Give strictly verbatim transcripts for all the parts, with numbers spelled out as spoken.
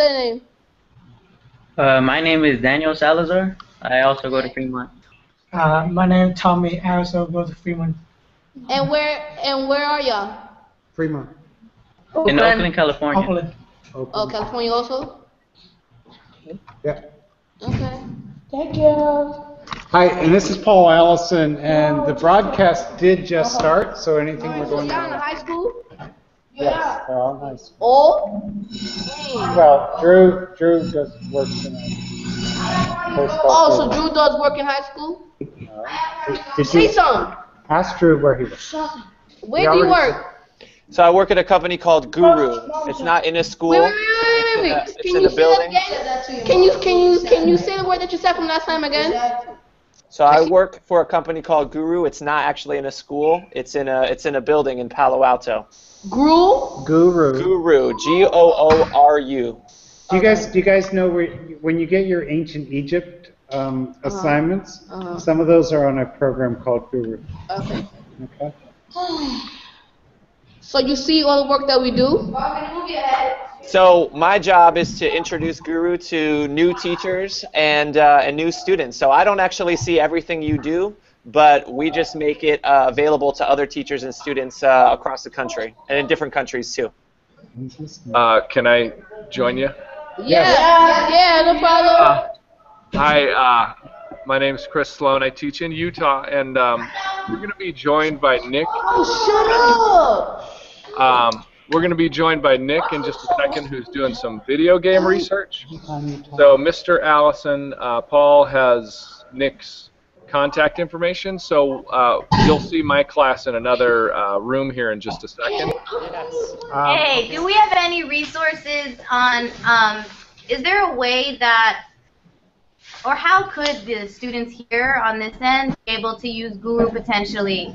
their name? Uh, my name is Daniel Salazar. I also go to Tremont. Uh, my name is Tommy. I also go to Fremont. And where and where are y'all? Fremont. In Oakland, Oakland California. Oakland. Oakland. Oh, California also? Yeah. Okay. Thank you. Hi, and this is Paul Allison, and the broadcast did just start, so anything we're going to... You're in high school? Yes, they're all high school. Oh? Well, Drew, Drew just works in high school. Oh, so Drew does work in high school? No. Say something. Ask Drew where he works. Where do you work? So I work at a company called Guru. It's not in a school. Wait, wait, wait, wait, wait. It's in a building. Can you can you can you say the word that you said from last time again? So I work for a company called Guru. It's not actually in a school. It's in a it's in a building in Palo Alto. Guru. Guru. Guru. G O O R U. Do you guys do you guys know where, when you get your ancient Egypt um, assignments? Uh-huh. Uh-huh. Some of those are on a program called Guru. Okay. Okay. So you see all the work that we do? So my job is to introduce Guru to new teachers and, uh, and new students. So I don't actually see everything you do, but we just make it uh, available to other teachers and students uh, across the country and in different countries too. Uh, can I join you? Yeah, yeah, yeah no problem. Uh, hi, uh, my name is Chris Sloan. I teach in Utah, and um, we're going to be joined by Nick. Oh, shut up! Um, we're going to be joined by Nick in just a second, who's doing some video game research. So Mister Allison, uh, Paul has Nick's contact information, so uh, you'll see my class in another uh, room here in just a second. Um, hey, do we have any resources on, um, is there a way that, or how could the students here on this end be able to use Guru potentially?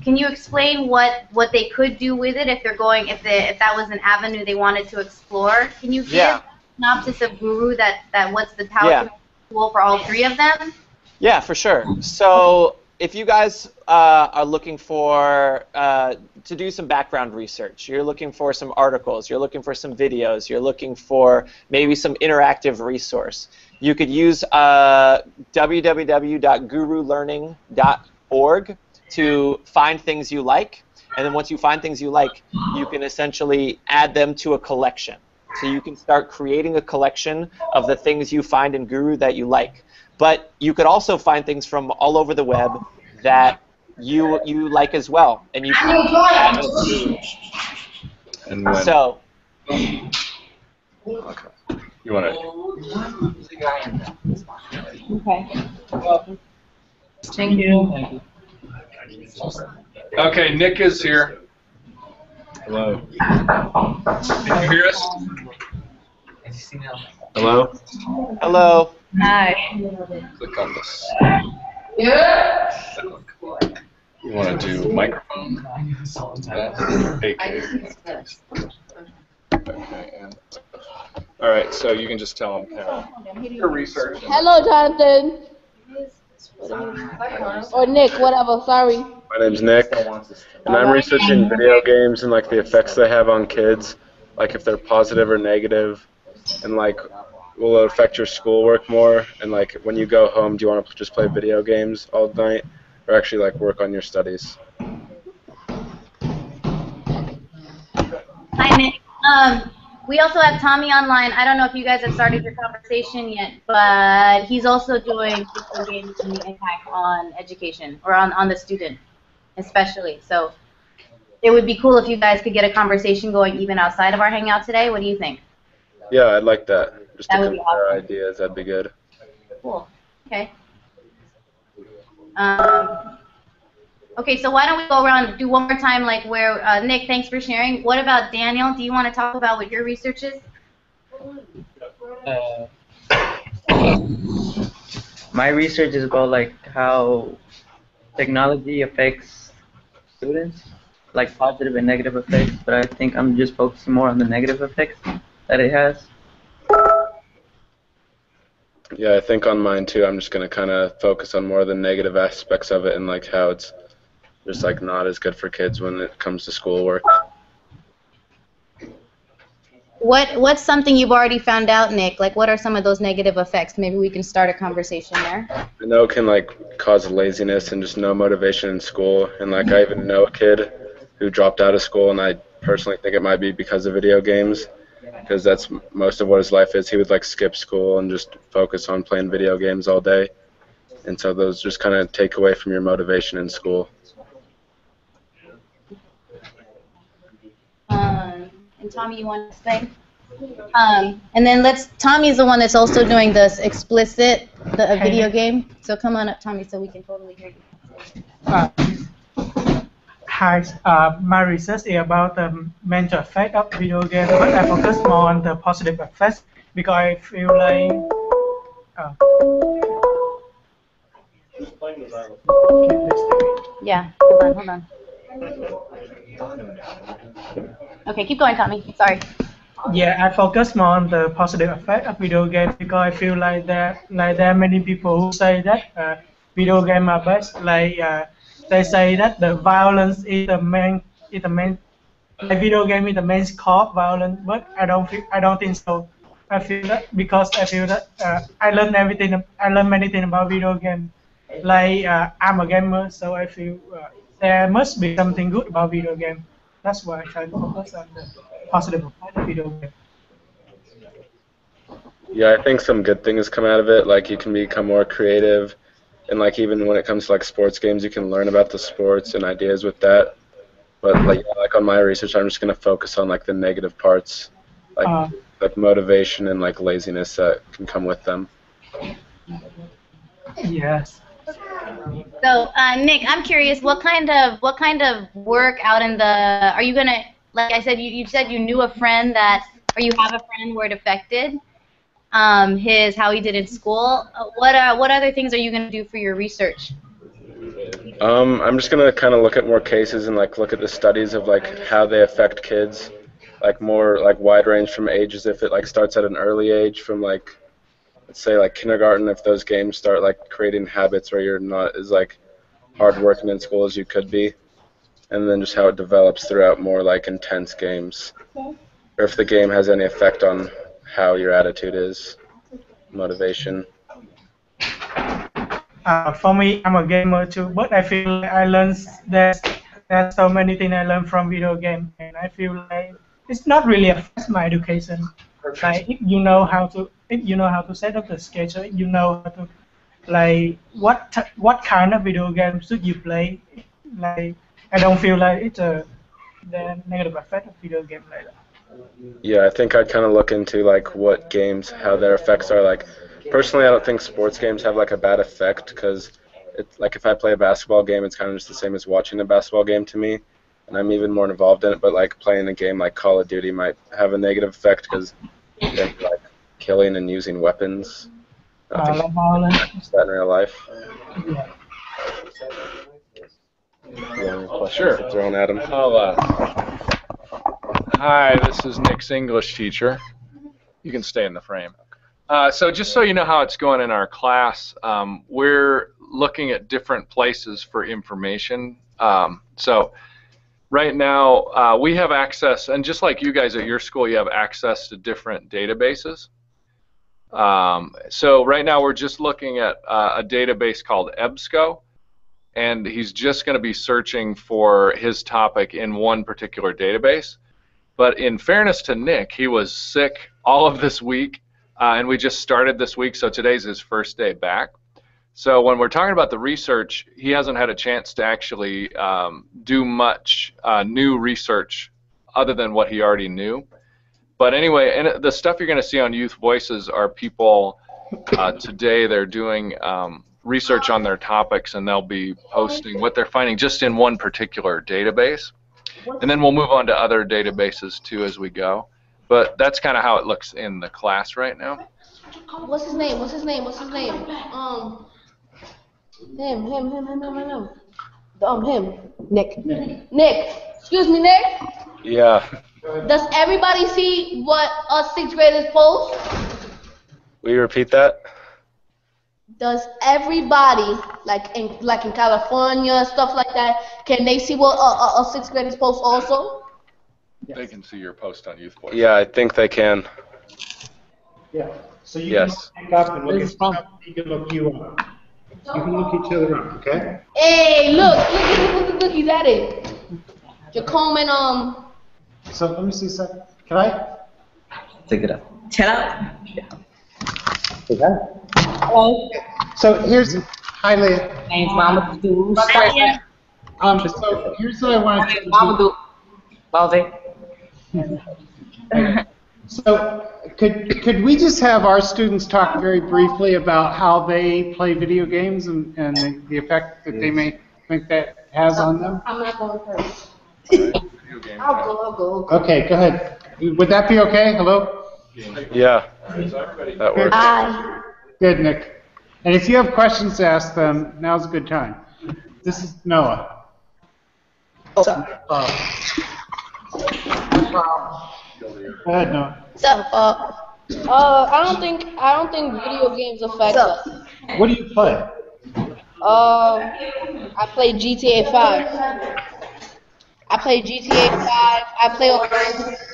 Can you explain what, what they could do with it if they're going if they, if that was an avenue they wanted to explore? Can you give yeah. a synopsis of Guru that, that what's the power yeah. tool for all three of them? Yeah, for sure. So if you guys uh, are looking for uh, to do some background research, you're looking for some articles, you're looking for some videos, you're looking for maybe some interactive resource, you could use uh, w w w dot guru learning dot org to find things you like, and then once you find things you like, you can essentially add them to a collection. So you can start creating a collection of the things you find in Guru that you like. But you could also find things from all over the web that you you like as well, and you can add them to. And when so. Okay. You want to? Okay. Well, thank you. Thank you. Okay, Nick is here. Hello. Can you hear us? Hello? Hello. Hi. Click on this. Yeah. You want to do microphone? Okay. All right, so you can just tell them now. Your research. Hello, Jonathan. Or Nick, whatever, sorry. My name's Nick, and I'm researching video games and like the effects they have on kids, like if they're positive or negative, and like will it affect your schoolwork more, and like when you go home, do you want to just play video games all night, or actually like work on your studies? Hi Nick. Um, We also have Tommy online. I don't know if you guys have started your conversation yet, but he's also doing video games and the impact on education, or on, on the student especially. So it would be cool if you guys could get a conversation going even outside of our hangout today. What do you think? Yeah, I'd like that. Just that to compare awesome. ideas, that'd be good. Cool. Okay. Um, Okay, so why don't we go around and do one more time, like where, uh, Nick, thanks for sharing. What about Daniel? Do you want to talk about what your research is? Uh, my research is about like how technology affects students, like positive and negative effects, but I think I'm just focusing more on the negative effects that it has. Yeah, I think on mine too, I'm just going to kind of focus on more of the negative aspects of it and like how it's just like not as good for kids when it comes to schoolwork. What What's something you've already found out, Nick? Like, what are some of those negative effects? Maybe we can start a conversation there. I know it can, like, cause laziness and just no motivation in school. And, like, I even know a kid who dropped out of school, and I personally think it might be because of video games, because that's most of what his life is. He would, like, skip school and just focus on playing video games all day. And so those just kind of take away from your motivation in school. Um, and Tommy, you want to say? Um, and then let's, Tommy's the one that's also doing this explicit, the a video game. So come on up, Tommy, so we can totally hear you. Uh, hi, uh, my research is about the mental effect of video games, but I focus more on the positive effects because I feel like... Uh, Yeah, hold on, hold on. Okay, keep going, Tommy. Sorry. Yeah, I focus more on the positive effect of video games because I feel like there, like there are many people who say that uh, video games are best. Like uh, they say that the violence is the main, is the main, like video game is the main cause of violence. But I don't feel, I don't think so. I feel that because I feel that uh, I learn everything, I learn many things about video games. Like, uh, I'm a gamer, so I feel uh, there must be something good about video game. That's why I try to focus on the positive part of video game. Yeah, I think some good things come out of it. Like, you can become more creative, and like even when it comes to like sports games, you can learn about the sports and ideas with that. But like, like on my research, I'm just gonna focus on like the negative parts, like uh, like motivation and like laziness that can come with them. Yes. So, uh, Nick, I'm curious, what kind of what kind of work out in the, are you going to, like I said, you, you said you knew a friend that, or you have a friend where it affected um, his, how he did in school. Uh, what uh, what other things are you going to do for your research? Um, I'm just going to kind of look at more cases and like look at the studies of like how they affect kids, like more like wide range from ages, if it like starts at an early age from like, let's say like kindergarten, if those games start like creating habits where you're not as like hard working in school as you could be, and then just how it develops throughout more like intense games, or if the game has any effect on how your attitude is, motivation. Uh, for me, I'm a gamer too, but I feel like I learned that there's so many things I learned from video games, and I feel like it's not really affects my education. Like if you know how to, if you know how to set up the schedule, if you know how to, like what t what kind of video game should you play. Like I don't feel like it's a the negative effect of video game like that. Yeah, I think I'd kind of look into like what games, how their effects are. Like personally, I don't think sports games have like a bad effect because it's like if I play a basketball game, it's kind of just the same as watching a basketball game to me. And I'm even more involved in it, but like playing a game like Call of Duty might have a negative effect because they're like killing and using weapons. I don't think it's that in real life. Yeah. Yeah, sure. Thrown at him. Uh, hi, this is Nick's English teacher. You can stay in the frame. Uh, so just so you know how it's going in our class, um, we're looking at different places for information. Um, so. Right now, uh, we have access, and just like you guys at your school, you have access to different databases. Um, so right now we're just looking at uh, a database called EBSCO, and he's just going to be searching for his topic in one particular database. But in fairness to Nick, he was sick all of this week, uh, and we just started this week, so today's his first day back. So when we're talking about the research, he hasn't had a chance to actually um, do much uh, new research other than what he already knew. But anyway, and the stuff you're going to see on Youth Voices are people uh, today, they're doing um, research on their topics, and they'll be posting what they're finding just in one particular database. And then we'll move on to other databases too as we go. But that's kind of how it looks in the class right now. What's his name? What's his name? What's his name? Um. Him, him, him, him, him, him, um, him, Nick. Nick. Nick, excuse me, Nick? Yeah. Does everybody see what us sixth graders post? Will you repeat that? Does everybody, like in, like in California, stuff like that, can they see what us sixth graders post also? Yes. They can see your post on Youth Voices. Yeah, I think they can. Yeah. So you yes. can look up and look at up, you can look you up. You can look each other up, okay? Hey, look, look, look, look, look, he's at it. Jacome and um. So let me see something. Can I? Take it up. Ten up. Yeah. Okay. Hello. So here's hi, Leah. My name's Mama Doo. Um, so here's what I want to do. Mama Doo. So could could we just have our students talk very briefly about how they play video games and, and the, the effect that they may think that has on them? I'm not going first. I'll go, I'll go. Okay, go ahead. Would that be okay? Hello? Yeah. That works. Hi. Good, Nick. And if you have questions to ask them, now's a good time. This is Noah. What's up? Uh, Go ahead, Noah. So, uh, uh, I don't think I don't think video games affect us. What do you play? Uh, I play G T A five. I play G T A five. I play all the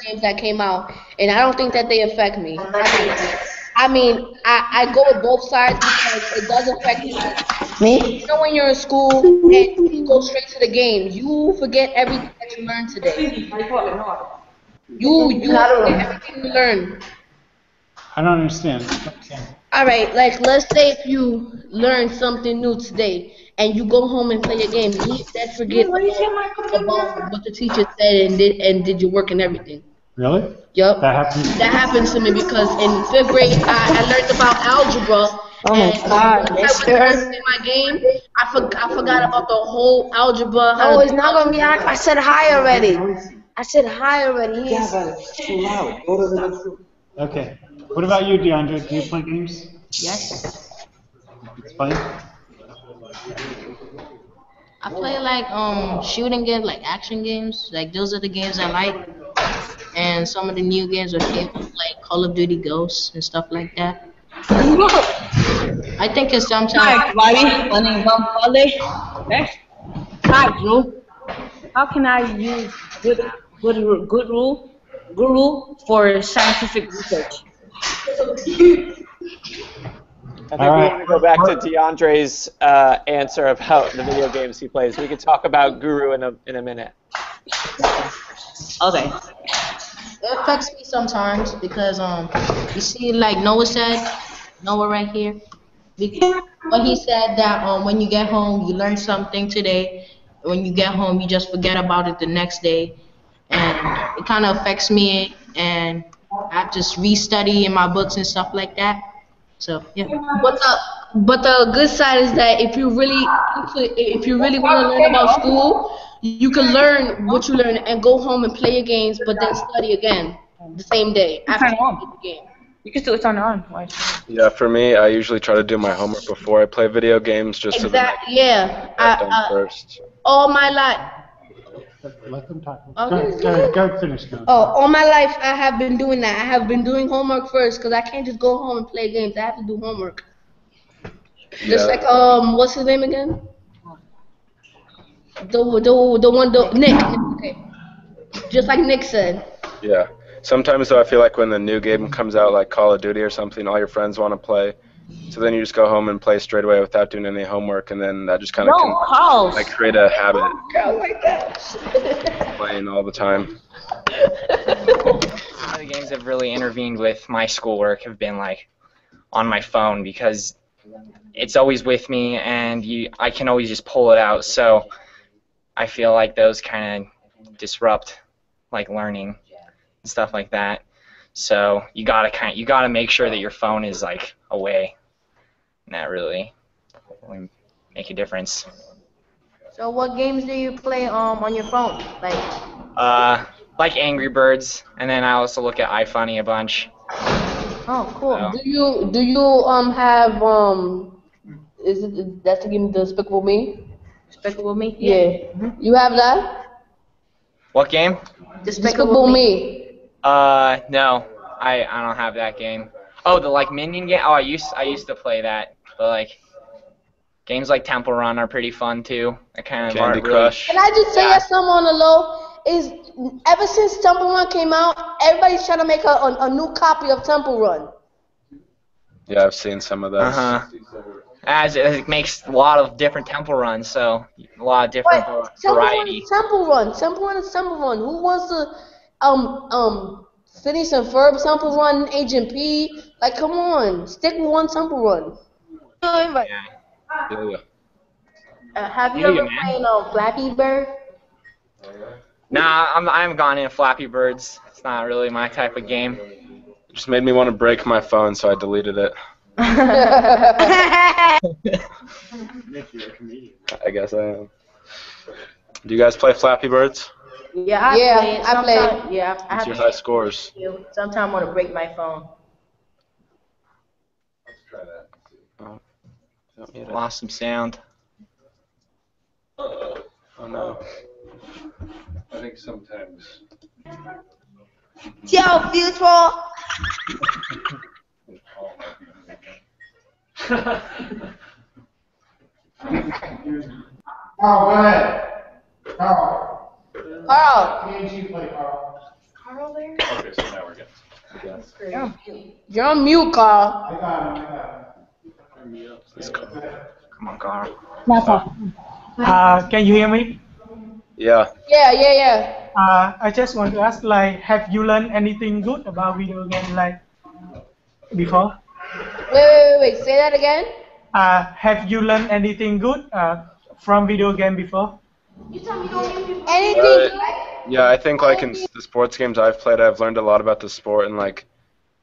games that came out, and I don't think that they affect me. I mean, I, I go with both sides because it does affect you. Me? You know when you're in school and you go straight to the game, you forget everything that you learned today. You, you learn everything you learn. I don't understand. Okay. All right, like let's say if you learn something new today and you go home and play your game, you that forget about what the teacher said and did and did your work and everything. Really? Yep. That happens. That happens to me because in fifth grade I, I learned about algebra. Oh my and God! I was in my game. I forgot. I forgot about the whole algebra. Oh, it's not gonna be. I, I said hi already. I said hi already. Yeah, but it's too loud. Go to the next room. Okay. What about you, DeAndre? Do you play games? Yes. Explain. I play like um shooting games, like action games. Like those are the games I like. And some of the new games are like Call of Duty Ghosts and stuff like that. I think it's sometimes. Hi, everybody. Hi, Drew. How can I use good good good rule Guru for scientific research? I think All we right. want to go back to DeAndre's uh, answer about the video games he plays. We can talk about Guru in a in a minute. Okay. It affects me sometimes because um you see like Noah said, Noah right here. Because when he said that um when you get home you learn something today. When you get home, you just forget about it the next day, and it kind of affects me, and I just restudy in my books and stuff like that. So yeah. What's up? But the good side is that if you really, if you really want to learn about school, you can learn what you learn and go home and play your games, but then study again the same day after you play the game. You can still turn it on. Yeah, for me, I usually try to do my homework before I play video games, just exactly. so that yeah. I get done first. All my life. Let them talk. Okay. Go, go, go finish. Go. Oh, all my life I have been doing that. I have been doing homework first because I can't just go home and play games. I have to do homework. Yeah. Just like um, what's his name again? The the the one the Nick. Okay. Just like Nick said. Yeah. Sometimes, though, I feel like when the new game comes out, like Call of Duty or something, all your friends want to play. So then you just go home and play straight away without doing any homework, and then that just kind of no, like create a habit. Oh, God, like that. Playing all the time. Some of the games that have really intervened with my schoolwork have been like on my phone because it's always with me, and you, I can always just pull it out. So I feel like those kind of disrupt like learning. And stuff like that, so you gotta kind of, you gotta make sure that your phone is like away, and that really will make a difference. So what games do you play um on your phone, like? Uh, like Angry Birds, and then I also look at iFunny a bunch. Oh, cool. So. Do you do you um have um is it that's the game Despicable Me? Despicable Me? Yeah. yeah. Mm-hmm. You have that? What game? Despicable Me. Uh, no, I, I don't have that game. Oh, the like minion game? Oh, I used I used to play that, but like games like Temple Run are pretty fun too. I kind of Candy Crush. Really... Can I just say yeah. that something on the low? is ever since Temple Run came out, everybody's trying to make a, a, a new copy of Temple Run. Yeah, I've seen some of those. Uh-huh. As it, it makes a lot of different Temple Runs, so a lot of different right. variety. Temple Run, Temple Run is Temple Run. Who wants to um um finish and Ferb Temple Run, Agent P? Like, come on, stick with one Temple Run. Yeah. Yeah. Uh, have you yeah, ever man. played uh, Flappy Bird? Nah, I'm, I haven't gone into Flappy Birds. It's not really my type of game. It just made me want to break my phone, so I deleted it. Nick, you're a comedian. I guess I am. Do you guys play Flappy Birds? Yeah, I yeah, play. I play. Sometime, yeah, I What's have your high scores? Sometimes I want to break my phone. Let's try that. Oh. Lost some sound. Oh no. I think sometimes. Yo, future. Carl, go ahead. Carl. Carl. Me and you play Carl. Carl there? Okay, so now we're good. Yes. You're on mute. You're on mute, Carl. I got him, I got him. Let's go. Come on, Carl. That's all. Uh, can you hear me? Yeah. Yeah, yeah, yeah. Uh, I just want to ask, like, have you learned anything good about video games, like, before? Wait, wait, wait, wait. Say that again? Uh, have you learned anything good uh, from video game before? You tell me you don't do anything good? Uh, yeah, I think, like, in the sports games I've played, I've learned a lot about the sport, and, like,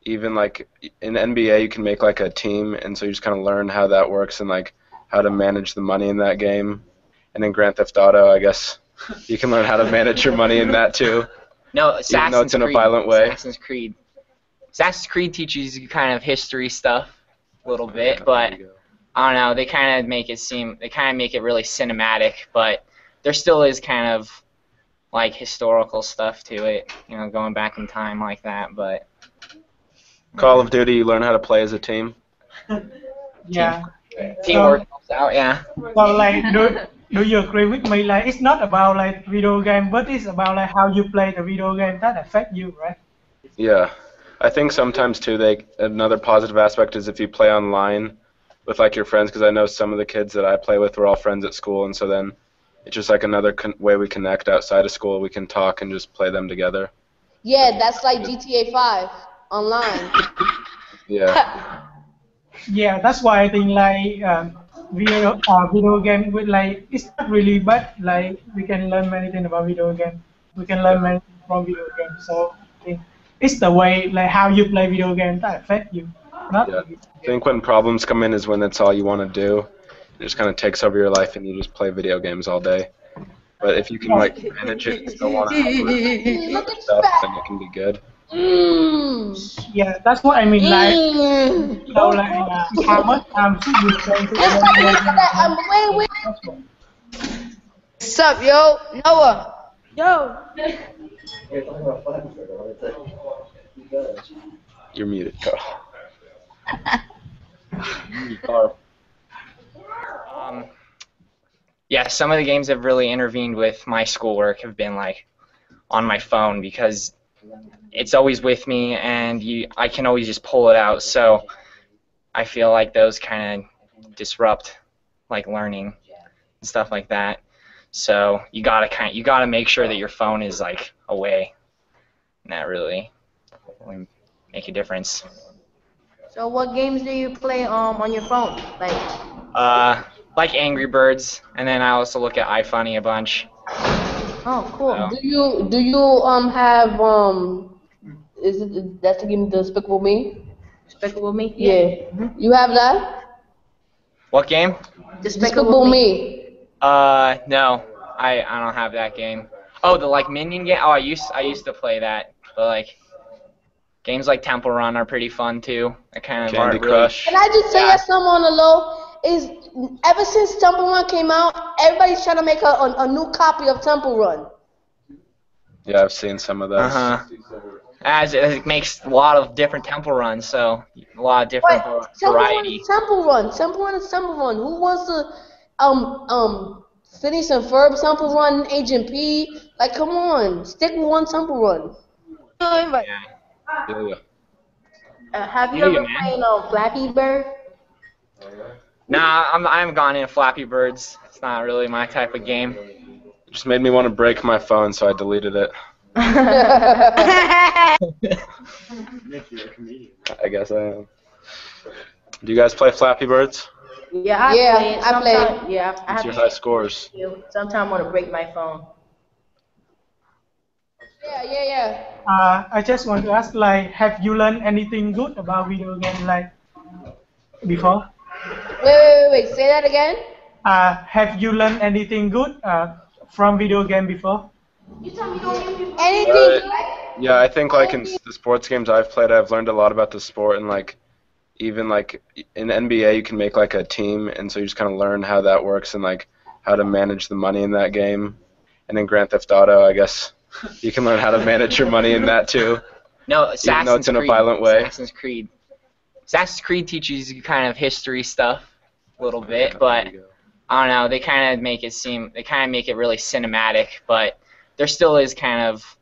even, like, in N B A you can make, like, a team, and so you just kind of learn how that works and, like, how to manage the money in that game. And in Grand Theft Auto, I guess you can learn how to manage your money in that too. No, Assassin's Creed. Even though it's in a violent way. Assassin's Creed. Assassin's Creed teaches you kind of history stuff a little bit, but I don't know. They kind of make it seem. They kind of make it really cinematic, but there still is kind of like historical stuff to it. You know, going back in time like that. But Call of Duty, you learn how to play as a team. Yeah. Teamwork helps out. Yeah. Well, like. Do you agree with me? Like, it's not about like video game, but it's about like how you play the video game that affect you, right? Yeah, I think sometimes too. They another positive aspect is if you play online with like your friends, because I know some of the kids that I play with were all friends at school, and so then it's just like another con way we connect outside of school. We can talk and just play them together. Yeah, that's like G T A five online. Yeah. Yeah, that's why I think like. Um, Video, uh, video game with like it's not really, but like we can learn many things about video game. We can learn many things from video game. So I think it's the way like how you play video game that affect you. Not yeah. I think when problems come in is when that's all you want to do. It just kind of takes over your life and you just play video games all day. But if you can like manage it, and still want to help with stuff, then it can be good. Mm. Yeah, that's what I mean. Like, mm. you know, like uh, how much time should you spend? What's up, yo, Noah? Yo. You're muted, Carl. Carl. Um, yeah, some of the games that have really intervened with my schoolwork have been like on my phone because. It's always with me, and you, I can always just pull it out. So I feel like those kind of disrupt, like learning and stuff like that. So you gotta kind, you gotta make sure that your phone is like away, and that really will make a difference. So what games do you play um on your phone, like? Uh, like Angry Birds, and then I also look at iFunny a bunch. Oh, cool. So. Do you do you um have um is it that's the game Despicable Me? Despicable Me? Yeah. yeah. Mm-hmm. You have that? What game? Despicable, Despicable Me. Uh, no, I I don't have that game. Oh, the like minion game. Oh, I used I used to play that, but like games like Temple Run are pretty fun too. I kind of Candy Crush. Can I just say yeah. something on the low? Is ever since Temple Run came out, everybody's trying to make a, a, a new copy of Temple Run. Yeah, I've seen some of those. Uh-huh. As it, it makes a lot of different Temple Runs, so a lot of different right. variety. Temple Run, Temple Run, Temple Run is Temple Run. Who wants to um um Phineas and Ferb, Temple Run, Agent P. Like, come on. Stick with one Temple Run. Yeah. Yeah. Uh, have you hey, ever man. played uh, Flappy Bird? Nah, I'm, I haven't gone in Flappy Birds. It's not really my type of game. It just made me want to break my phone, so I deleted it. Nick, you're a comedian. I guess I am. Do you guys play Flappy Birds? Yeah, I yeah, play. I play. Sometime, yeah, What's I have your high scores? Sometimes I want to break my phone. Yeah, yeah, yeah. Uh, I just want to ask, like, have you learned anything good about video games, like, before? Wait, wait, wait, wait. Say that again? Uh, have you learned anything good uh, from video game before? You tell me you don't even anything good? Uh, yeah, I think, like, in the sports games I've played, I've learned a lot about the sport, and, like, even, like, in N B A you can make, like, a team, and so you just kind of learn how that works and, like, how to manage the money in that game. And in Grand Theft Auto, I guess... You can learn how to manage your money in that too. No, Assassin's Creed. It's in a violent way. Assassin's Creed. Assassin's Creed teaches you kind of history stuff a little bit, but I don't know. They kind of make it seem. They kind of make it really cinematic, but there still is kind of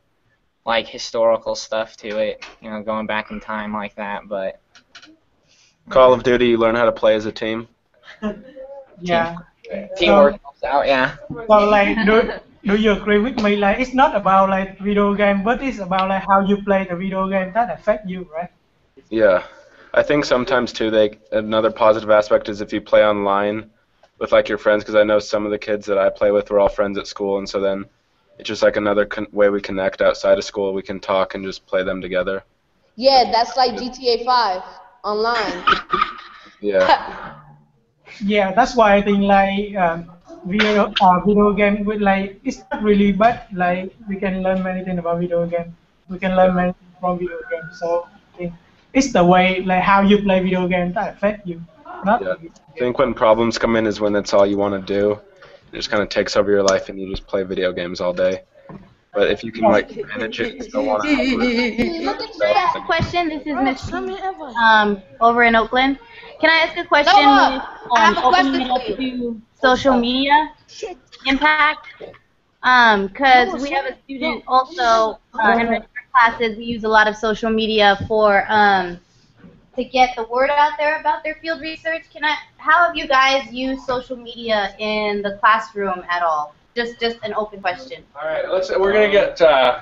like historical stuff to it. You know, going back in time like that. But Call of Duty, you learn how to play as a team. Yeah. Team, teamwork so, helps out. Yeah. Well, like. Do Do you agree with me? Like, it's not about like video game, but it's about like how you play the video game that affect you, right? Yeah, I think sometimes too. They another positive aspect is if you play online with like your friends, because I know some of the kids that I play with, we're all friends at school, and so then it's just like another con way we connect outside of school. We can talk and just play them together. Yeah, that's like G T A five online. Yeah. Yeah, that's why I think like. Um, Video, uh, video game with like it's not really, but like we can learn many things about video game. We can learn many things from video game. So it's the way like how you play video game that affect you. Not yeah. I think when problems come in is when that's all you want to do. It just kind of takes over your life and you just play video games all day. But if you can like manage it, you don't want to. Look at that question. This is Miss Um over in Oakland. Can I ask a question? Noah, with, um, I have a question for you. Social media impact, because um, we have a student also uh, in our classes. We use a lot of social media for um, to get the word out there about their field research. Can I? How have you guys used social media in the classroom at all? Just, just an open question. All right, let's. We're gonna get uh,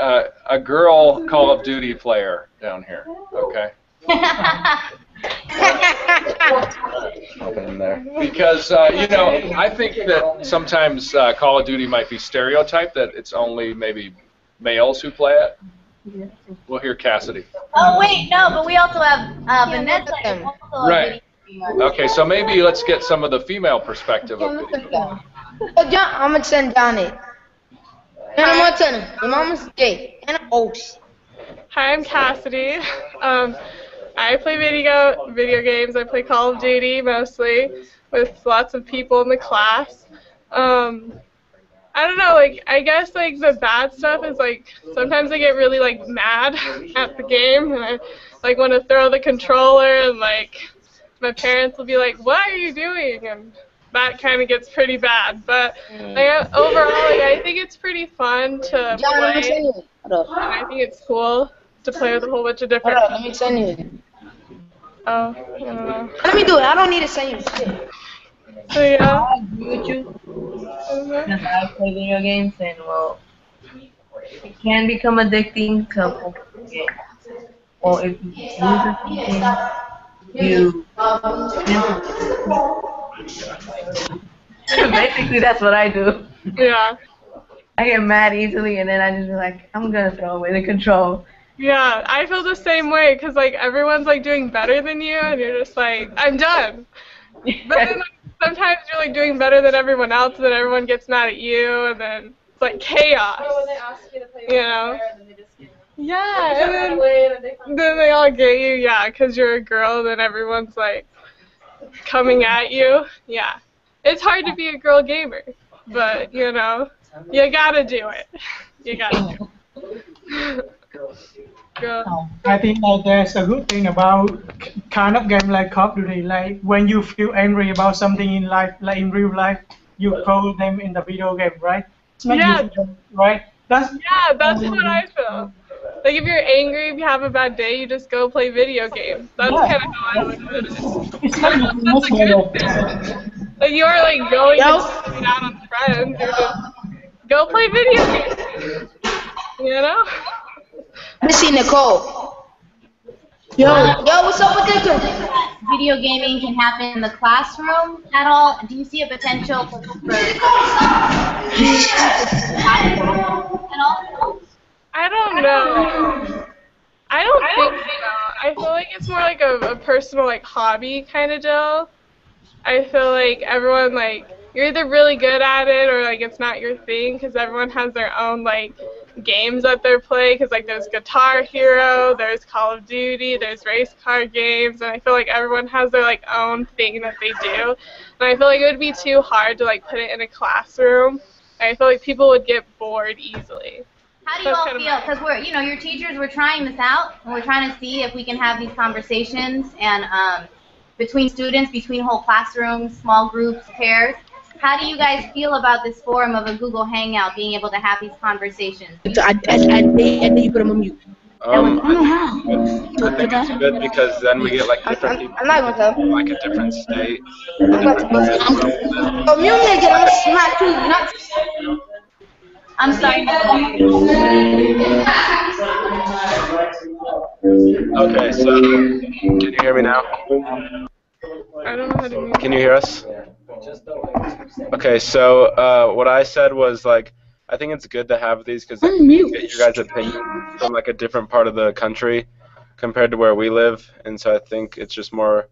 uh, a girl Call of Duty player down here. Okay. Because uh, you know, I think that sometimes uh, Call of Duty might be stereotyped that it's only maybe males who play it. We'll hear Cassidy. Oh wait, no, but we also have uh, Vanessa. Also right. Okay, so maybe let's get some of the female perspective of it. John, I'm gonna send Johnny. And I'm gonna tell him, your mama's gay and I'm old. Hi, I'm Cassidy. Um, I play video video games. I play Call of Duty mostly with lots of people in the class. Um, I don't know, like I guess like the bad stuff is like sometimes I get really like mad at the game and I like want to throw the controller and like my parents will be like, "What are you doing?" and that kind of gets pretty bad. But like, overall, like, I think it's pretty fun to play. And I think it's cool to play with a whole bunch of different. Hold on, let me send you. Oh, uh, let me do it. I don't need to send you shit. So yeah. I agree with you. Mm-hmm. I play video games and well, it can become addicting. Couple games. Or if you use it, you. Basically, that's what I do. Yeah. I get mad easily, and then I just be like, I'm gonna throw away the control. Yeah, I feel the same way because like everyone's like doing better than you, and you're just like, I'm done. But then like, sometimes you're like doing better than everyone else, and then everyone gets mad at you, and then it's like chaos. Or when they ask you to play with you know? And then they just get yeah, and then, away and they then they all get you, yeah, because you're a girl, and then everyone's like coming at you. Yeah, it's hard to be a girl gamer, but you know, you gotta do it. You gotta do it. Um, I think like, there's a good thing about kind of game like Call of Duty. Like when you feel angry about something in life, like in real life, you throw them in the video game, right? It's not yeah. Useful, right? That's yeah, that's what I feel. Like if you're angry, if you have a bad day, you just go play video games. That's yeah. kind of how I look at it. It's not even that's a good thing. Like you are like going yep. and out on friends. You're just go play video games. You know? Missy Nicole. Yo, uh, yo, what's up with this? Video gaming can happen in the classroom at all? Do you see a potential for I don't know. I don't think so. I feel like it's more like a, a personal like hobby kind of deal. I feel like everyone like you're either really good at it or like it's not your thing because everyone has their own like games that they're playing because like there's Guitar Hero, there's Call of Duty, there's race car games, and I feel like everyone has their like own thing that they do. And I feel like it would be too hard to like put it in a classroom. I feel like people would get bored easily. How do you all feel? Because we're, you know, your teachers, we're trying this out, and we're trying to see if we can have these conversations and um, between students, between whole classrooms, small groups, pairs. How do you guys feel about this forum of a Google Hangout, being able to have these conversations? I, I, I, I think you put them on mute. Um, I think, I think it's good because then we get like different people, I'm not gonna tell. Like a different state. I'm about to go. Mute me again. I'm smart too. Not. I'm sorry. Okay, so can you hear me now? I don't know how to. Can you hear us? Okay, so uh, what I said was like, I think it's good to have these because you get your guys' opinion from like a different part of the country compared to where we live, and so I think it's just more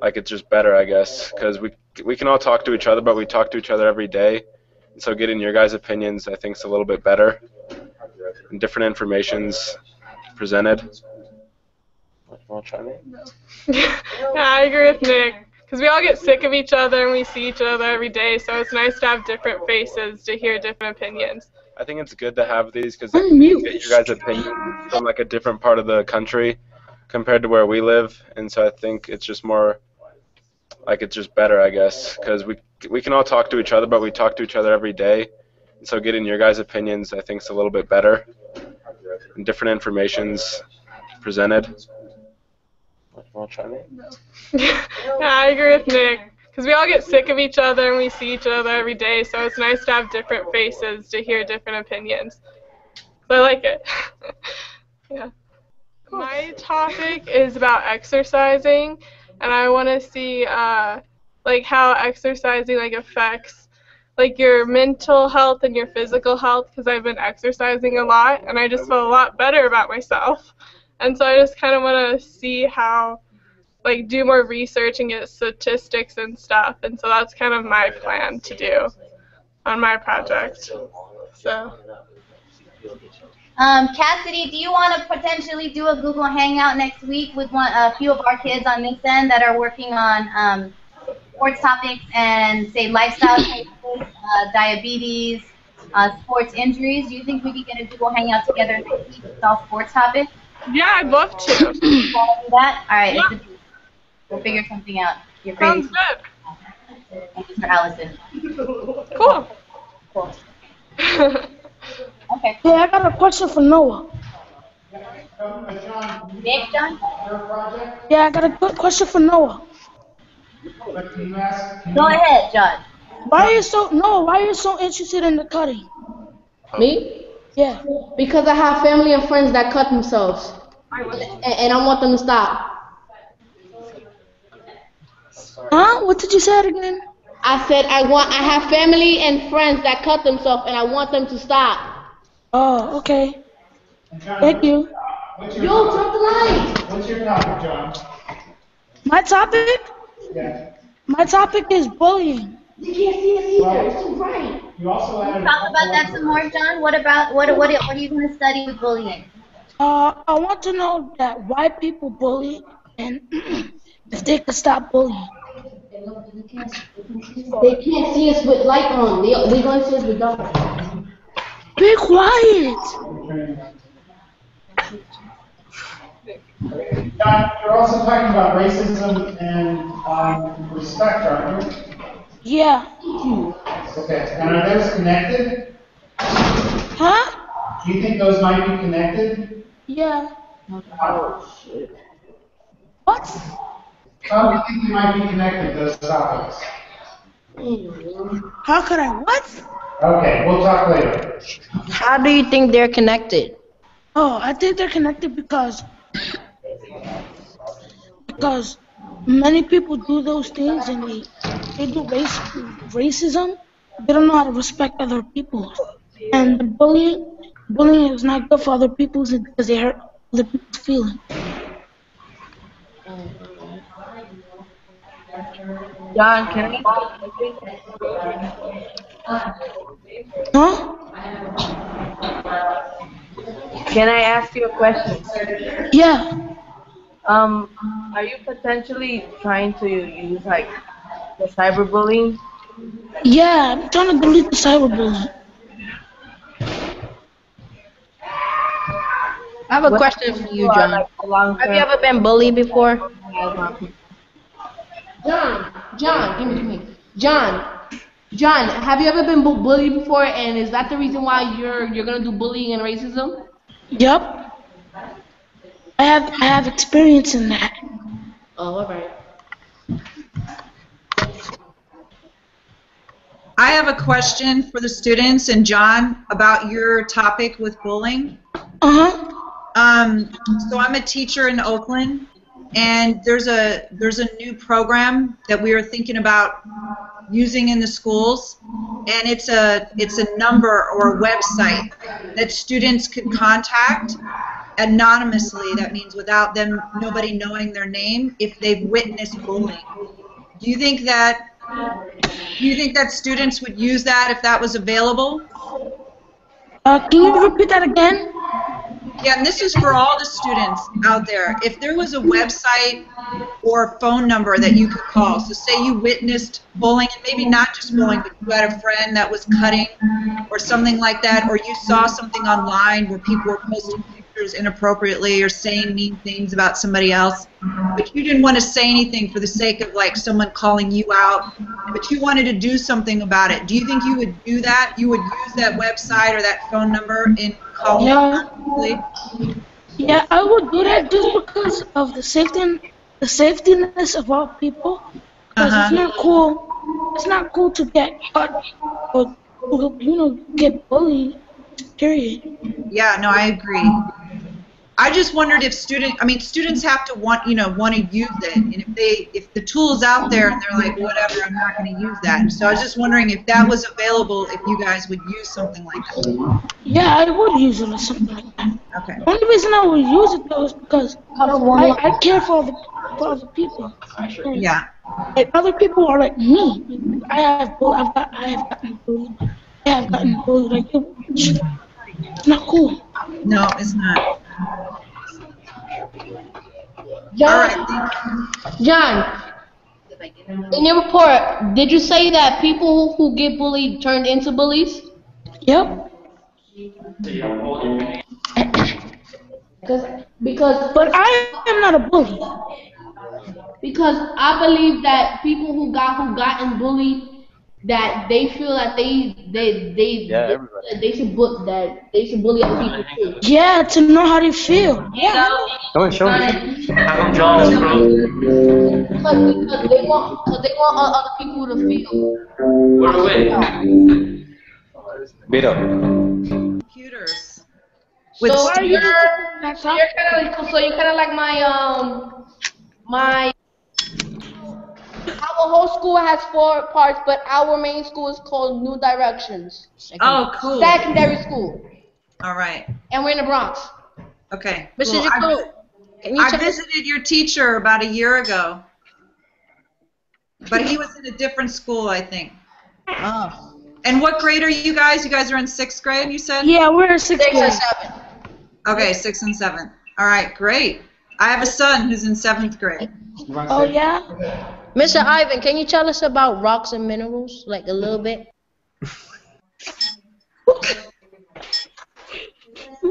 like it's just better, I guess, because we we can all talk to each other, but we talk to each other every day, and so getting your guys' opinions I think is a little bit better, and different information's presented. Want to try me? No. Yeah, I agree with Nick. Because we all get sick of each other and we see each other every day, so it's nice to have different faces to hear different opinions. I think it's good to have these because you get your guys' opinion from like a different part of the country compared to where we live, and so I think it's just more like it's just better, I guess, because we we can all talk to each other, but we talk to each other every day, and so getting your guys' opinions I think is a little bit better, and different information's presented. Want to try me? No. Yeah, I agree with Nick. Because we all get sick of each other and we see each other every day, so it's nice to have different faces to hear different opinions. So I like it. Yeah. Cool. My topic is about exercising, and I want to see uh, like how exercising like affects like your mental health and your physical health. Because I've been exercising a lot, and I just feel a lot better about myself. And so I just kind of want to see how, like, do more research and get statistics and stuff. And so that's kind of my plan to do on my project. So. Um, Cassidy, do you want to potentially do a Google Hangout next week with one, a few of our kids on this end that are working on um, sports topics and, say, lifestyle cases, uh, diabetes, uh, sports injuries? Do you think we could get a Google Hangout together next week with all sports topics? Yeah, I'd love to. You want to do that? All right, yeah. We'll figure something out. You're Sounds good. Thank you, Mister Allison. Cool. Cool. Okay. Hey, I got a question for Noah. Nick, John? Yeah, I got a good question for Noah. Go ahead, John. Why are you so Noah? Why are you so interested in the cutting? Me? Yeah, because I have family and friends that cut themselves, and, and I want them to stop. Huh? What did you say again? I said I want. I have family and friends that cut themselves, and I want them to stop. Oh, okay. Thank you. Yo, drop the light. What's your topic, John? My topic? Yeah. My topic is bullying. You can't see us either. It's so bright. You also Can you talk about that some more, John? What about what what what are you going to study with bullying? Uh, I want to know that why people bully and if they could stop bullying. They can't see us with light on. They they gonna see us with dark. Be quiet. John, you're also talking about racism and um, respect, aren't you? Yeah. Okay. And are those connected? Huh? Do you think those might be connected? Yeah. Oh, shit. What? How do you think they might be connected, those topics? How could I? What? Okay, we'll talk later. How do you think they're connected? Oh, I think they're connected because because many people do those things and they they do race, racism. They don't know how to respect other people, and the bullying bullying is not good for other people because they hurt other people's feelings. John, can I? Huh? Can I ask you a question? Yeah. Um, are you potentially trying to use like the cyberbullying? Yeah, I'm trying to delete the cyberbullying. I have a what question for you, John. Like have you ever been bullied before? John, John, give me, give me, John. John, have you ever been bu bullied before, and is that the reason why you're you're gonna do bullying and racism? Yep. I have I have experience in that. Oh, all right. I have a question for the students and John about your topic with bullying. Uh-huh. Um, so I'm a teacher in Oakland, and there's a there's a new program that we are thinking about using in the schools, and it's a it's a number or a website that students could contact anonymously. That means without them, nobody knowing their name, if they've witnessed bullying. Do you think that do you think that students would use that if that was available? Uh, can you repeat that again? Yeah, and this is for all the students out there. If there was a website or a phone number that you could call, so say you witnessed bullying, and maybe not just bullying, but you had a friend that was cutting or something like that, or you saw something online where people were posting pictures inappropriately or saying mean things about somebody else, but you didn't want to say anything for the sake of like someone calling you out, but you wanted to do something about it. Do you think you would do that? You would use that website or that phone number in calling? Yeah. Yeah, I would do that just because of the safety, the safetyness of all people. Because uh-huh. It's not cool. It's not cool to get hurt or, you know, get bullied. Period. Yeah. No, I agree. I just wondered if student, I mean, students have to want, you know, want to use it, and if they, if the tool's out there and they're like, whatever, I'm not going to use that. And so I was just wondering if that was available, if you guys would use something like that. Yeah, I would use it or something like that. Okay. The only reason I would use it though is because I, I, I care for other, for other people. And yeah. If other people are like me, I have, I've got, I have gotten bullied. I have gotten bullied. Like, it's not cool. No, it's not. John, John, in your report, did you say that people who get bullied turned into bullies? Yep. Because, because, but I am not a bully. Because I believe that people who got who gotten bullied, that they feel that they they they yeah, they, they should bu that they should bully other people too. Yeah, to know how they feel. Yeah. Don't show me. I'm John, bro. Because, because they want, because they want other people to feel. What are we? Beto. Computers. With so you're, you're kind of so you kind of like my um my. Our whole school has four parts, but our main school is called New Directions. Oh, cool. Secondary School. All right. And we're in the Bronx. Okay. Cool. Mister Nicole, can you I visited your teacher about a year ago, but he was in a different school, I think. Oh. And what grade are you guys? You guys are in sixth grade, you said? Yeah, we're in sixth grade. Six and seven. Okay, sixth and seventh. All right, great. I have a son who's in seventh grade. Oh, yeah? Mister Ivan, can you tell us about rocks and minerals, like a little bit?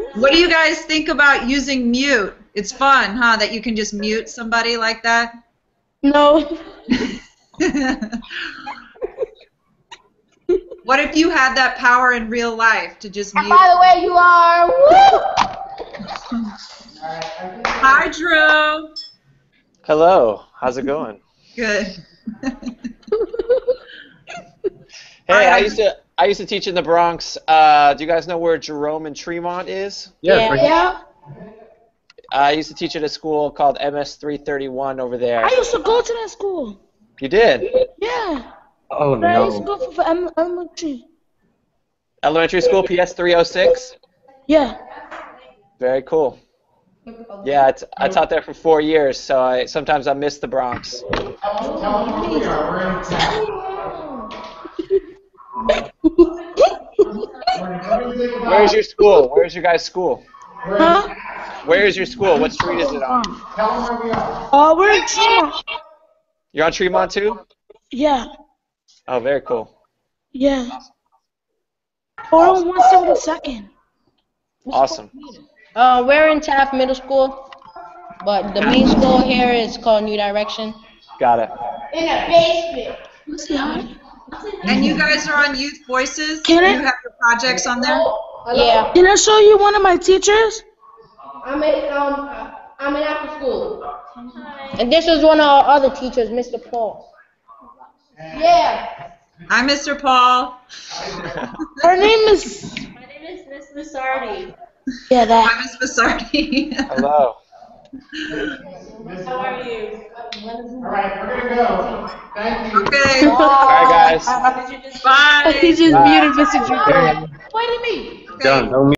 What do you guys think about using mute? It's fun, huh, that you can just mute somebody like that? No. What if you had that power in real life to just mute? And by the way, you are. Woo! Hi, Drew. Hello. How's it going? Good. Hey, I used to I used to teach in the Bronx. Uh, do you guys know where Jerome and Tremont is? Yeah. Yeah. I used to teach at a school called M S three thirty-one over there. I used to go to that school. You did? Yeah. Oh, no. I used to go for elementary. Elementary school, P S three oh six? Yeah. Very cool. Yeah, I, t I taught there for four years, so I sometimes I miss the Bronx. Where's your school? Where's your guys' school? Huh? Where is your school? What street is it on? Uh, we're in Tremont. You're on Tremont too? Yeah. Oh, very cool. Yeah. Awesome. four oh one seventy-second. Awesome. Uh, we're in Taft Middle School, but the main school here is called New Direction. Got it. In a basement. And you guys are on Youth Voices? Can I? You have your projects on there? Yeah. Can I show you one of my teachers? I'm in um I'm in after school. Hi. And this is one of our other teachers, Mister Paul. Yeah. Hi, Mister Paul. Her name is. My name is Miz Mussardi. Yeah, that. Hi, Miz Mussardi. Hello. How are you? All right, we're gonna go. Thank you. Okay. All right, guys. Bye. He just muted Mister Drew. Wait a minute. Done.